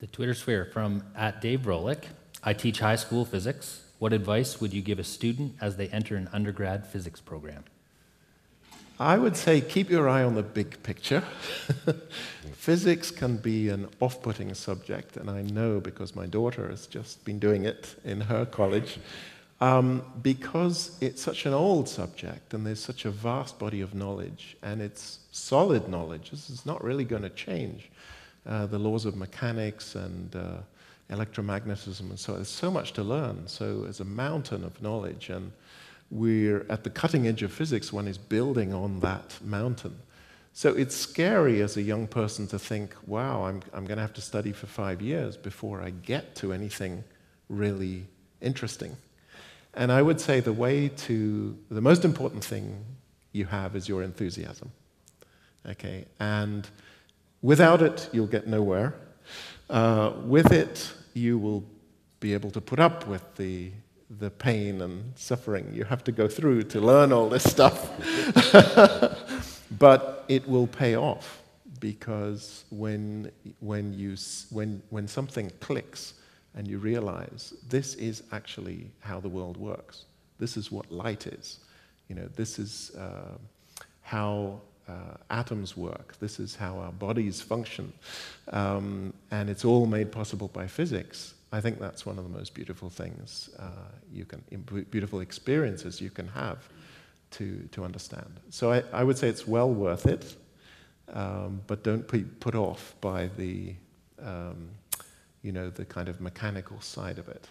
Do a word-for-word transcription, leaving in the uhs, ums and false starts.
The Twitter sphere from at Dave Rolick. I teach high school physics. What advice would you give a student as they enter an undergrad physics program? I would say keep your eye on the big picture. Physics can be an off-putting subject, and I know because my daughter has just been doing it in her college, um, because it's such an old subject and there's such a vast body of knowledge, and it's solid knowledge. This is not really going to change. Uh, the laws of mechanics and uh, electromagnetism and so on. There's so much to learn, so it's a mountain of knowledge, and we're at the cutting edge of physics. One is building on that mountain. So it's scary as a young person to think, wow, I'm, I'm going to have to study for five years before I get to anything really interesting. And I would say the way to, the most important thing you have is your enthusiasm. Okay, and without it, you'll get nowhere. Uh, with it, you will be able to put up with the the pain and suffering you have to go through to learn all this stuff. But it will pay off, because when, when, you, when, when something clicks and you realize this is actually how the world works, this is what light is, you know, this is uh, how uh, atoms work, this is how our bodies function, um, and it's all made possible by physics. I think that's one of the most beautiful things uh, you can, beautiful experiences you can have to, to understand. So I, I would say it's well worth it, um, but don't be put off by the, um, you know, the kind of mechanical side of it.